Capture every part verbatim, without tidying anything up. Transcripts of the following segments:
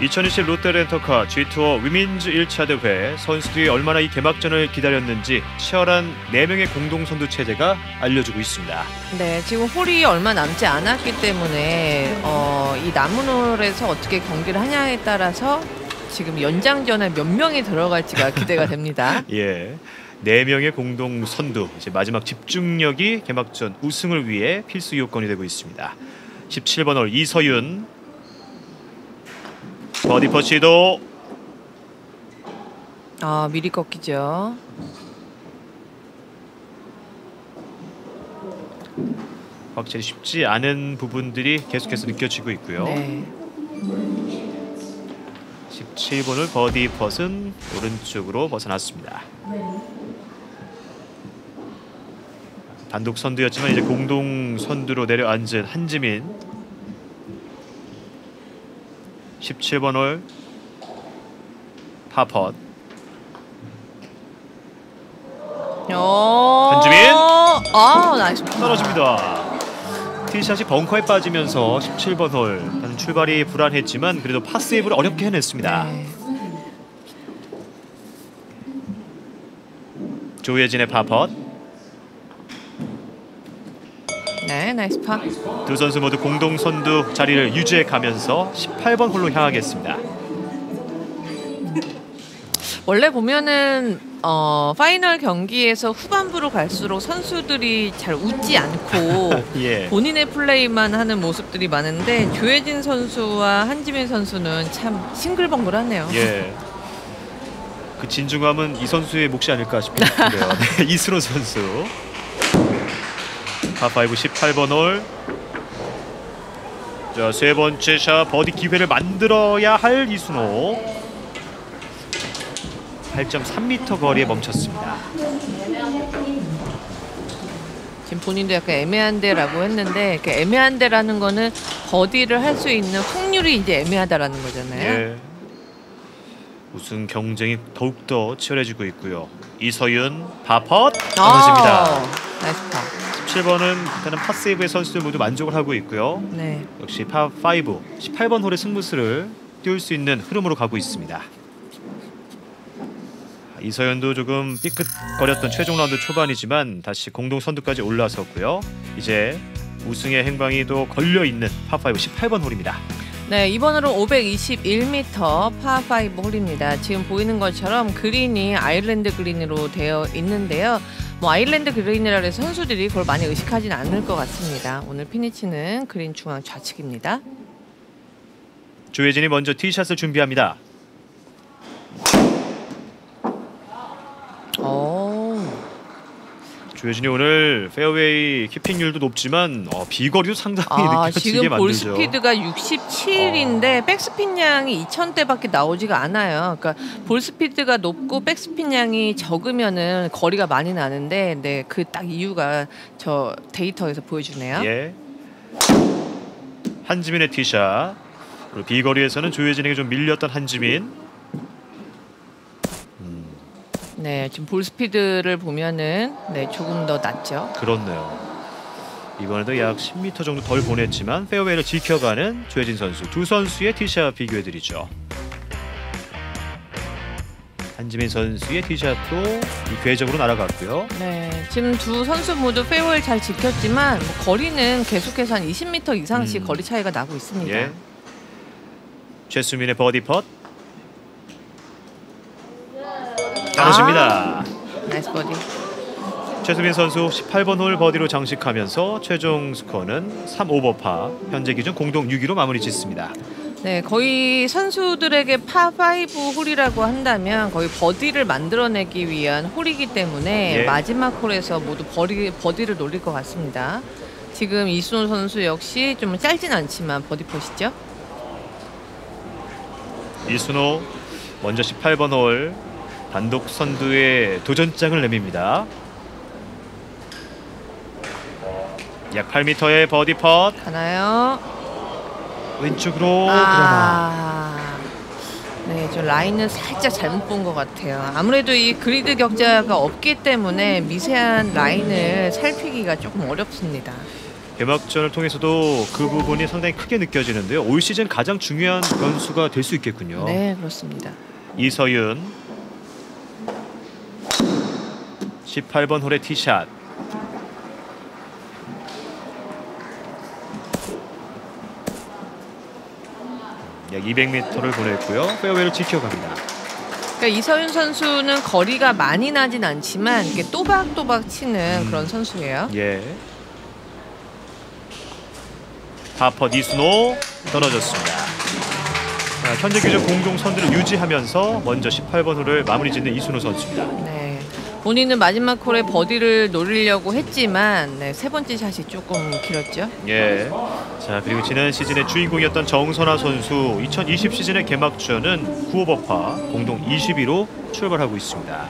이천이십 롯데렌터카 G투어 위민즈 일 차 대회 선수들이 얼마나 이 개막전을 기다렸는지 치열한 네 명의 공동 선두 체제가 알려주고 있습니다. 네, 지금 홀이 얼마 남지 않았기 때문에 어, 이 남은 홀에서 어떻게 경기를 하냐에 따라서 지금 연장전에 몇 명이 들어갈지가 기대가 됩니다. 예, 네 명의 공동 선두, 이제 마지막 집중력이 개막전 우승을 위해 필수 요건이 되고 있습니다. 십칠 번 홀 이서윤. 버디 퍼시도 아 미리 꺾이죠. 확실히 쉽지 않은 부분들이 계속해서 느껴지고 있고요. 네. 십칠 번을 버디 퍼은 오른쪽으로 벗어났습니다. 단독 선두였지만 이제 공동 선두로 내려앉은 한지민. 십칠 번 홀 파펫. 한지민 아, 나이스. 떨어집니다. 티샷이 벙커에 빠지면서 십칠 번 홀 출발이 불안했지만 그래도 파세이브를 어렵게 해냈습니다. 네. 조혜진의 파펫. 네, 나이스 파. 두 선수 모두 공동 선두 자리를 유지해 가면서 십팔 번 홀로 향하겠습니다. 원래 보면은 어, 파이널 경기에서 후반부로 갈수록 선수들이 잘 웃지 않고 예. 본인의 플레이만 하는 모습들이 많은데 조혜진 선수와 한지민 선수는 참 싱글벙글하네요. 예. 그 진중함은 이 선수의 몫이 아닐까 싶은데요. 네, 이순호 선수. 파이브 십팔 번 홀. 자, 세 번째 샷 버디 기회를 만들어야 할 이순호. 팔 점 삼 미터 거리에 멈췄습니다. 지금 본인도 약간 애매한데라고 했는데 그 애매한데라는 거는 버디를 할 수 있는 확률이 이제 애매하다라는 거잖아요. 네. 우승 경쟁이 더욱더 치열해지고 있고요. 이서윤 파펫 떨어집니다. 나이스 파. 칠 번은 일단은 파세이브의 선수들 모두 만족을 하고 있고요. 네. 역시 파오, 십팔 번 홀의 승부수를 띄울 수 있는 흐름으로 가고 있습니다. 이서윤도 조금 삐끗거렸던 최종 라운드 초반이지만 다시 공동 선두까지 올라섰고요. 이제 우승의 행방이 또 걸려있는 파오 십팔 번 홀입니다. 네, 이번으로 오백이십일 미터 파오 홀입니다. 지금 보이는 것처럼 그린이 아일랜드 그린으로 되어 있는데요. 뭐 아일랜드 그린이라 해서 선수들이 그걸 많이 의식하진 않을 것 같습니다. 오늘 피니치는 그린 중앙 좌측입니다. 조혜진이 먼저 티샷을 준비합니다. 오. 조혜진이 오늘 페어웨이 키핑률도 높지만 어, 비거리도 상당히 아, 느껴지게 만들죠. 지금 볼 스피드가 육십칠인데 어. 백스핀 양이 이천 대밖에 나오지가 않아요. 그러니까 볼 스피드가 높고 백스핀 양이 적으면은 거리가 많이 나는데, 네, 그 딱 이유가 저 데이터에서 보여주네요. 예. 한지민의 티샷. 그리고 비거리에서는 조혜진에게 좀 밀렸던 한지민. 네, 지금 볼 스피드를 보면은 네, 조금 더 낮죠. 그렇네요. 이번에도 약 십 미터 정도 덜 보냈지만 페어웨이를 지켜가는 조혜진 선수. 두 선수의 티샷 비교해드리죠. 한지민 선수의 티샷도 궤적으로 날아갔고요. 네, 지금 두 선수 모두 페어웨이를 잘 지켰지만 뭐 거리는 계속해서 한 이십 미터 이상씩 음. 거리 차이가 나고 있습니다. 예. 최수민의 버디 펫. 잘하십니다. 아, 나이스 버디. 최수빈 선수 십팔 번 홀 버디로 장식하면서 최종 스코어는 삼 오버 파, 현재 기준 공동 육 위로 마무리 짓습니다. 네, 거의 선수들에게 파오 홀이라고 한다면 거의 버디를 만들어내기 위한 홀이기 때문에 예. 마지막 홀에서 모두 버리, 버디를 노릴 것 같습니다. 지금 이순호 선수 역시 좀 짧진 않지만 버디 펫이죠. 이순호 먼저 십팔 번 홀 단독 선두에 도전장을 내밉니다. 약 팔 미터의 버디 펫. 가나요? 왼쪽으로 아 들어가. 네, 저 라인은 살짝 잘못 본 것 같아요. 아무래도 이 그리드 격자가 없기 때문에 미세한 라인을 살피기가 조금 어렵습니다. 개막전을 통해서도 그 부분이 상당히 크게 느껴지는데요. 올 시즌 가장 중요한 변수가 될 수 있겠군요. 네, 그렇습니다. 이서윤 십팔 번 홀의 티샷. 약 이백 미터를 보냈고요. 페어웨이를 지켜갑니다. 그러니까 이서윤 선수는 거리가 많이 나진 않지만 이게 또박또박 치는 음. 그런 선수예요. 예. 파펫 이순호 떨어졌습니다. 자, 현재 규정 공동 선두를 유지하면서 먼저 십팔 번 홀을 마무리 짓는 이순호 선수입니다. 네. 본인은 마지막 홀에 버디를 노리려고 했지만 네, 세 번째 샷이 조금 길었죠. 예. 자, 그리고 지난 시즌의 주인공이었던 정선아 선수 이천이십 시즌의 개막전은 구 오버파 공동 이십일 호 출발하고 있습니다.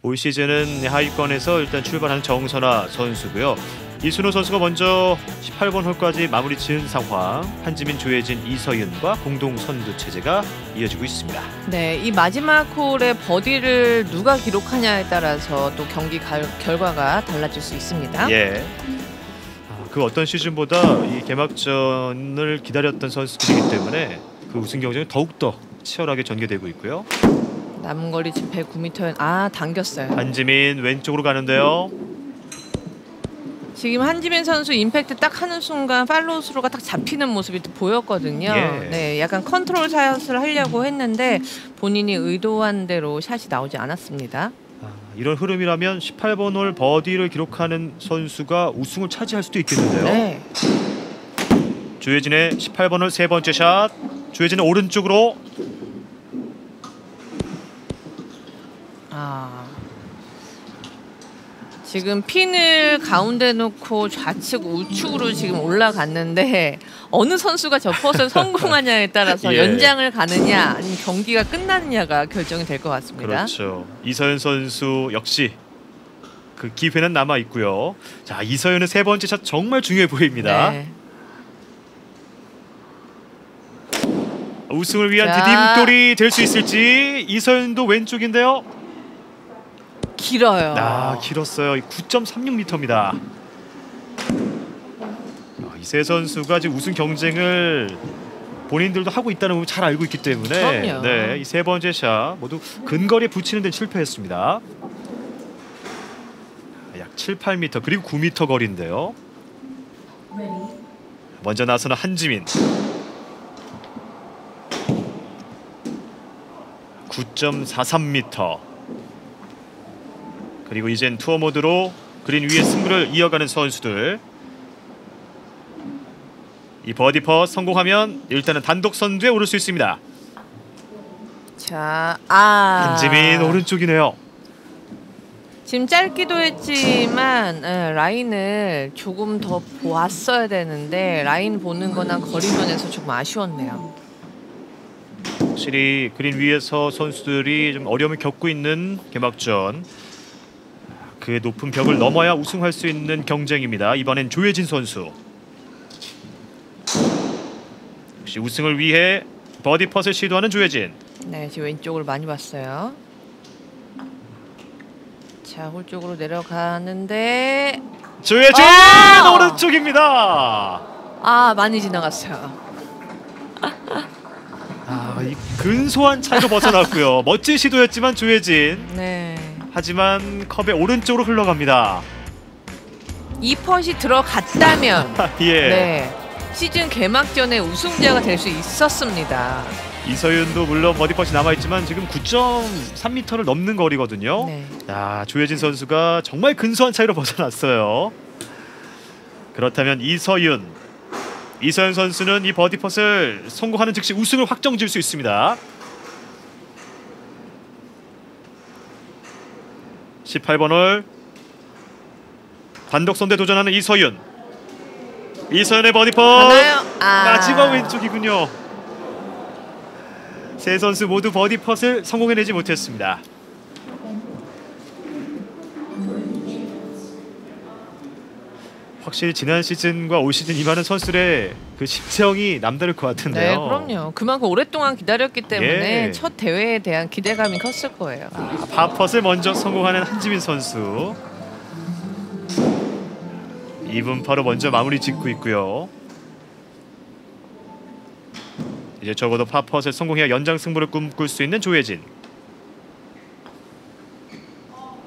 올 시즌은 하위권에서 일단 출발한 정선아 선수고요. 이순호 선수가 먼저 십팔 번 홀까지 마무리 지은 상황. 한지민, 조혜진, 이서윤과 공동 선두 체제가 이어지고 있습니다. 네, 이 마지막 홀에 버디를 누가 기록하냐에 따라서 또 경기 가, 결과가 달라질 수 있습니다. 예. 그 어떤 시즌보다 이 개막전을 기다렸던 선수들이기 때문에 그 우승 경쟁이 더욱더 치열하게 전개되고 있고요. 남은 거리 지금 백구 미터. 아, 당겼어요. 한지민 왼쪽으로 가는데요. 지금 한지민 선수 임팩트 딱 하는 순간 팔로우 스루가 딱 잡히는 모습이 보였거든요. 예. 네, 약간 컨트롤 샷을 하려고 했는데 본인이 의도한 대로 샷이 나오지 않았습니다. 아, 이런 흐름이라면 십팔 번 홀 버디를 기록하는 선수가 우승을 차지할 수도 있겠는데요. 네. 조혜진의 십팔 번 홀 세 번째 샷. 조혜진은 오른쪽으로. 아... 지금 핀을 가운데 놓고 좌측 우측으로 지금 올라갔는데 어느 선수가 저 퍼스를 성공하냐에 따라서 예. 연장을 가느냐 아니면 경기가 끝나느냐가 결정이 될 것 같습니다. 그렇죠. 이서윤 선수 역시 그 기회는 남아 있고요. 자, 이서윤은 세 번째 샷 정말 중요해 보입니다. 네. 우승을 위한 디딤돌이 될 수 있을지. 이서윤도 왼쪽인데요. 길어요. 아, 길었어요. 구 점 삼육 미터입니다. 이 세 선수가 지금 우승 경쟁을 본인들도 하고 있다는 부분 잘 알고 있기 때문에 네, 이 세 번째 샷 모두 근거리에 붙이는 데는 실패했습니다. 약 칠, 팔 미터 그리고 구 미터 거리인데요. 먼저 나서는 한지민. 구 점 사삼 미터. 그리고 이젠 투어 모드로 그린 위에 승부를 이어가는 선수들. 이 버디퍼 성공하면 일단은 단독 선두에 오를 수 있습니다. 자, 아. 한지민 오른쪽이네요. 지금 짧기도 했지만 네, 라인을 조금 더 보았어야 되는데 라인 보는 거나 거리 면에서 조금 아쉬웠네요. 확실히 그린 위에서 선수들이 좀 어려움을 겪고 있는 개막전. 그의 높은 벽을 넘어야 우승할 수 있는 경쟁입니다. 이번엔 조혜진 선수. 역시 우승을 위해 버디 펫을 시도하는 조혜진. 네, 지금 왼쪽을 많이 봤어요. 자, 홀 쪽으로 내려가는데 조혜진 아! 오른쪽입니다. 아, 많이 지나갔어요. 아, 이 근소한 차이로 벗어났고요. 멋진 시도였지만 조혜진. 네. 하지만 컵의 오른쪽으로 흘러갑니다. 이 펫이 들어갔다면 예. 네, 시즌 개막전에 우승자가 될 수 있었습니다. 이서윤도 물론 버디 펫이 남아있지만 지금 구 점 삼 미터를 넘는 거리거든요. 네. 아, 조혜진 선수가 정말 근소한 차이로 벗어났어요. 그렇다면 이서윤. 이서윤 선수는 이 버디 펫을 성공하는 즉시 우승을 확정 지을 수 있습니다. 십팔 번 홀 단독 선두에 도전하는 이서윤. 이서윤의 버디 펀 아. 마지막 왼쪽이군요. 세 선수 모두 버디 펫을 성공해내지 못했습니다. 확실히 지난 시즌과 올 시즌 임하는 선수들의 그 심정이 남다를 것 같은데요. 네, 그럼요. 그만큼 오랫동안 기다렸기 때문에 예. 첫 대회에 대한 기대감이 컸을 거예요. 아, 파펫을 먼저 성공하는 한지민 선수. 이분파로 먼저 마무리 짓고 있고요. 이제 적어도 파펫에 성공해야 연장 승부를 꿈꿀 수 있는 조혜진.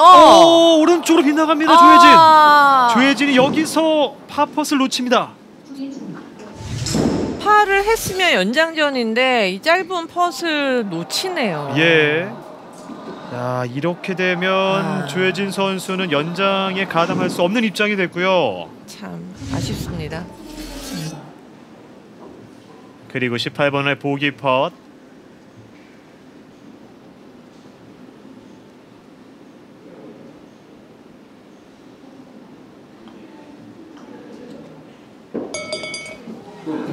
어! 오, 오른쪽으로 빗나갑니다. 아 조혜진. 조혜진이 여기서 파펫을 놓칩니다. 파를 했으면 연장전인데 이 짧은 펫을 놓치네요. 예. 자, 이렇게 되면 아. 조혜진 선수는 연장에 가담할 수 없는 입장이 됐고요. 참 아쉽습니다. 그리고 십팔 번의 보기 펫.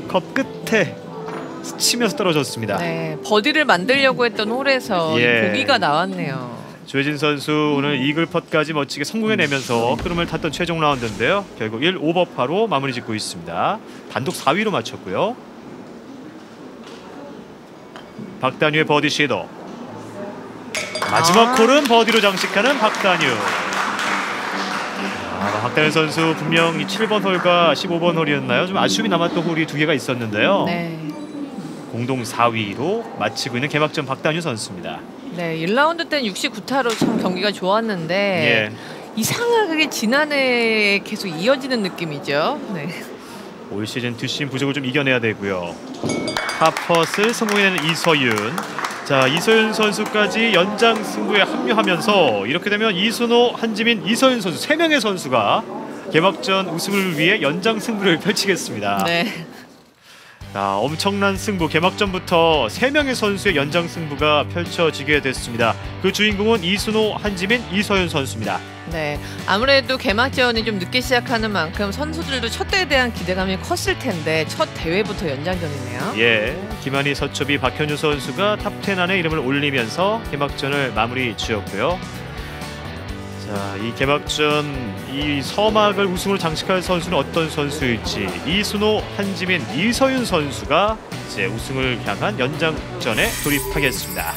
컵 끝에 스치면서 떨어졌습니다. 네, 버디를 만들려고 했던 홀에서 예. 보기가 나왔네요. 조혜진 선수 오늘 이글 펫까지 멋지게 성공해내면서 흐름을 탔던 최종 라운드인데요. 결국 일 오버파로 마무리 짓고 있습니다. 단독 사 위로 마쳤고요. 박다뉴의 버디 시도. 마지막 아. 홀은 버디로 장식하는 박다뉴. 아, 박다윤 선수 분명 이 칠 번 홀과 십오 번 홀이었나요? 좀 아쉬움이 남았던 홀이 두 개가 있었는데요. 네. 공동 사 위로 마치고 있는 개막전 박다윤 선수입니다. 네, 일 라운드 때는 육십구 타로 참 경기가 좋았는데 예. 이상하게 지난해에 계속 이어지는 느낌이죠. 네. 올 시즌 뒷심 부족을 좀 이겨내야 되고요. 파펫을 성공해낸 이서윤. 자, 이소윤 선수까지 연장 승부에 합류하면서 이렇게 되면 이순호, 한지민, 이서윤 선수 세 명의 선수가 개막전 우승을 위해 연장 승부를 펼치겠습니다. 네. 자, 엄청난 승부, 개막전부터 세 명의 선수의 연장 승부가 펼쳐지게 됐습니다. 그 주인공은 이순호, 한지민, 이서윤 선수입니다. 네, 아무래도 개막전이 좀 늦게 시작하는 만큼 선수들도 첫 대회에 대한 기대감이 컸을 텐데 첫 대회부터 연장전이네요. 예, 김하니, 서초비, 박현유 선수가 탑 텐 안에 이름을 올리면서 개막전을 마무리 지었고요. 자, 이 개막전 이 서막을 우승으로 장식할 선수는 어떤 선수일지 이순호, 한지민, 이서윤 선수가 이제 우승을 향한 연장전에 돌입하겠습니다.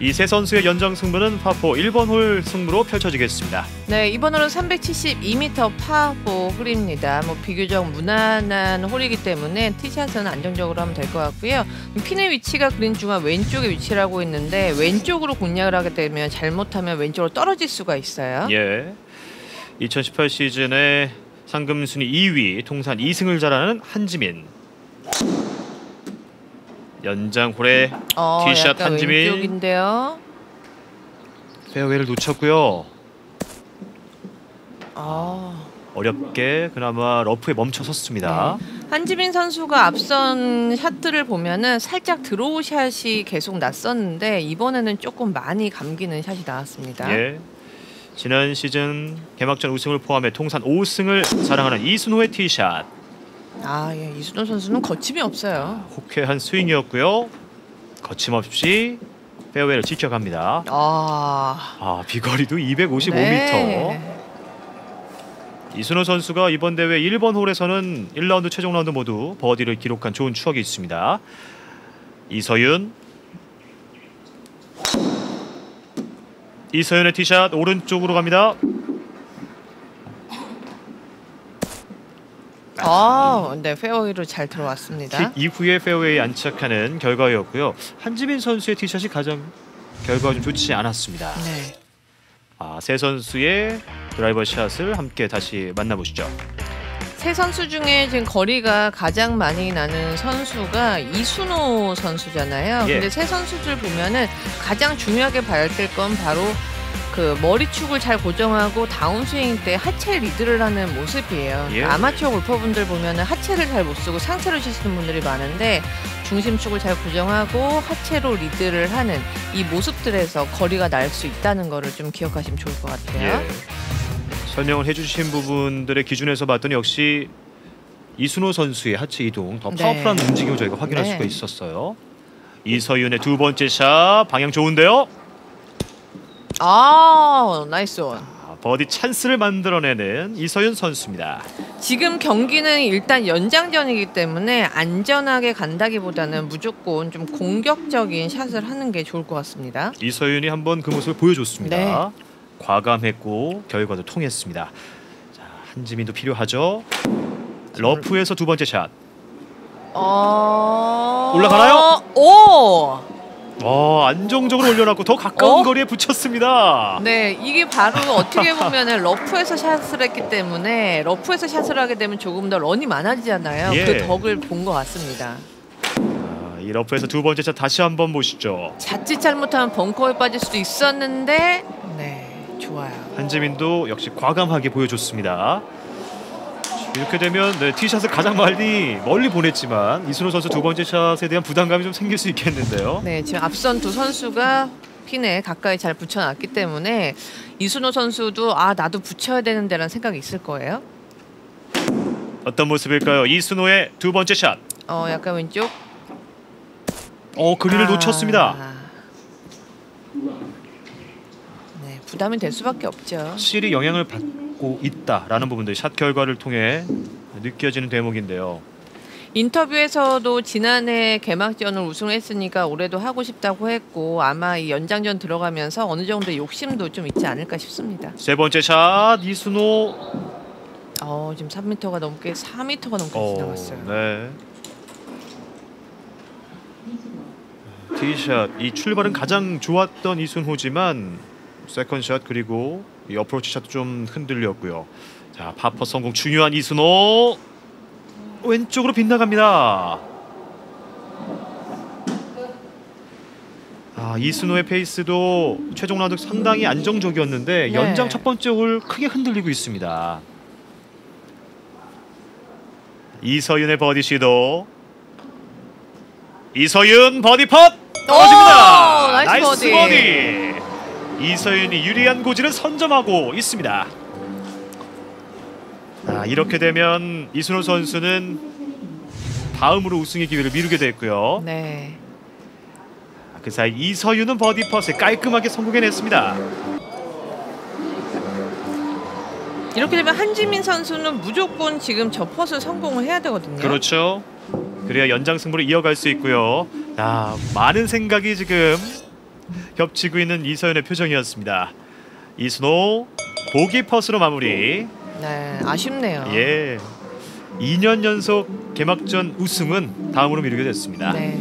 이 세 선수의 연장 승부는 파포 일 번 홀 승부로 펼쳐지겠습니다. 네, 이번 홀은 삼백칠십이 미터 파포 홀입니다. 뭐 비교적 무난한 홀이기 때문에 티샷은 안정적으로 하면 될 것 같고요. 핀의 위치가 그린 중앙 왼쪽에 위치를 하고 있는데 왼쪽으로 공략을 하게 되면 잘못하면 왼쪽으로 떨어질 수가 있어요. 예, 이천십팔 시즌에 상금 순위 이 위, 통산 이 승을 자랑하는 한지민. 연장 홀에 어, 티샷 한지민 페어웨이를 놓쳤고요. 어. 어렵게 그나마 러프에 멈춰섰습니다. 네. 한지민 선수가 앞선 샷들을 보면은 살짝 드로우 샷이 계속 났었는데 이번에는 조금 많이 감기는 샷이 나왔습니다. 예. 지난 시즌 개막전 우승을 포함해 통산 오 승을 자랑하는 이순호의 티샷. 아, 예. 이순호 선수는 거침이 없어요. 호쾌한 스윙이었고요. 거침없이 페어웨이를 지켜갑니다. 아, 아 비거리도 이백오십오 미터. 네. 이순호 선수가 이번 대회 일 번 홀에서는 일 라운드 최종 라운드 모두 버디를 기록한 좋은 추억이 있습니다. 이서윤. 이서윤의 티샷 오른쪽으로 갑니다. 아, 네, 페어웨이로 잘 들어왔습니다. 이후에 페어웨이에 안착하는 결과였고요. 한지민 선수의 티샷이 가장 결과가 좀 좋지 않았습니다. 네. 아, 세 선수의 드라이버 샷을 함께 다시 만나보시죠. 세 선수 중에 지금 거리가 가장 많이 나는 선수가 이순호 선수잖아요. 예. 근데 세 선수들 보면은 가장 중요하게 봐야 될 건 바로 그 머리축을 잘 고정하고 다운스윙 때 하체 리드를 하는 모습이에요. 예. 아마추어 골퍼분들 보면 하체를 잘 못 쓰고 상체로 치시는 분들이 많은데 중심축을 잘 고정하고 하체로 리드를 하는 이 모습들에서 거리가 날 수 있다는 거를 좀 기억하시면 좋을 것 같아요. 예. 설명을 해주신 부분들의 기준에서 봤더니 역시 이순호 선수의 하체 이동, 더 파워풀한 네. 움직임을 저희가 확인할 네. 수가 있었어요. 이서윤의 두 번째 샷, 방향 좋은데요? 아, 나이스 원. 아, 버디 찬스를 만들어내는 이서윤 선수입니다. 지금 경기는 일단 연장전이기 때문에 안전하게 간다기보다는 무조건 좀 공격적인 샷을 하는 게 좋을 것 같습니다. 이서윤이 한번 그 모습을 보여줬습니다. 네. 과감했고 결과도 통했습니다. 자, 한지민도 필요하죠. 러프에서 두 번째 샷. 어... 올라가나요? 오! 어, 안정적으로 올려놨고 더 가까운 어? 거리에 붙였습니다. 네, 이게 바로 어떻게 보면 러프에서 샷을 했기 때문에 러프에서 샷을 하게 되면 조금 더 런이 많아지잖아요. 예. 그 덕을 본 것 같습니다. 아, 이 러프에서 두 번째 샷 다시 한번 보시죠. 자칫 잘못하면 벙커에 빠질 수도 있었는데 네, 좋아요. 한지민도 역시 과감하게 보여줬습니다. 이렇게 되면 네, 티샷을 가장 멀리 멀리 보냈지만 이순호 선수 두 번째 샷에 대한 부담감이 좀 생길 수 있겠는데요. 네, 지금 앞선 두 선수가 핀에 가까이 잘 붙여놨기 때문에 이순호 선수도 아 나도 붙여야 되는데라는 생각이 있을 거예요. 어떤 모습일까요? 이순호의 두 번째 샷. 어, 약간 왼쪽. 어, 그린을 아... 놓쳤습니다. 네, 부담이 될 수밖에 없죠. 확실히 영향을 받. 있다라는 부분들 샷 결과를 통해 느껴지는 대목인데요. 인터뷰에서도 지난해 개막전을 우승했으니까 올해도 하고 싶다고 했고 아마 이 연장전 들어가면서 어느 정도 욕심도 좀 있지 않을까 싶습니다. 세 번째 샷 이순호. 어, 지금 삼 미터가 넘게 사 미터가 넘게 어, 지나갔어요. 네. 티샷 이 출발은 가장 좋았던 이순호지만 세컨샷 그리고 이 어프로치 샷도 좀 흔들렸고요. 자, 파퍼 성공 중요한 이순호 왼쪽으로 빗나갑니다. 아, 이순호의 페이스도 최종 라운드 상당히 안정적이었는데 네. 연장 첫 번째 홀 크게 흔들리고 있습니다. 이서윤의 버디 시도. 이서윤 버디 팟 떨어집니다. 오, 나이스, 나이스 버디, 버디. 이서윤이 유리한 고지를 선점하고 있습니다. 아, 이렇게 되면 이순호 선수는 다음으로 우승의 기회를 미루게 됐고요. 네. 그 사이 이서윤은 버디 퍼스에 깔끔하게 성공해냈습니다. 이렇게 되면 한지민 선수는 무조건 지금 저 퍼스를 성공을 해야 되거든요. 그렇죠. 그래야 연장 승부를 이어갈 수 있고요. 아, 많은 생각이 지금 겹치고 있는 이서윤의 표정이었습니다. 이순호 보기 퍼스로 마무리. 네, 아쉽네요. 예, 이 년 연속 개막전 우승은 다음으로 미루게 됐습니다. 네.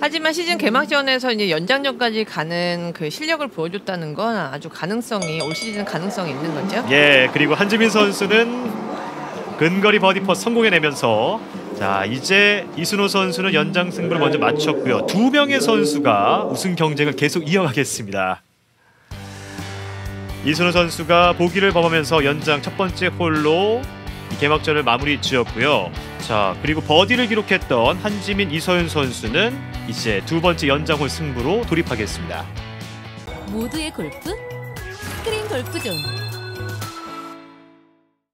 하지만 시즌 개막전에서 이제 연장전까지 가는 그 실력을 보여줬다는 건 아주 가능성이 올 시즌 가능성이 있는 거죠. 예, 그리고 한지민 선수는 근거리 버디 퍼스 성공해내면서 자, 이제 이순호 선수는 연장 승부를 먼저 마쳤고요. 두 명의 선수가 우승 경쟁을 계속 이어가겠습니다. 이순호 선수가 보기를 범하면서 연장 첫 번째 홀로 개막전을 마무리 지었고요. 자, 그리고 버디를 기록했던 한지민, 이서윤 선수는 이제 두 번째 연장홀 승부로 돌입하겠습니다. 모두의 골프? 스크린 골프존.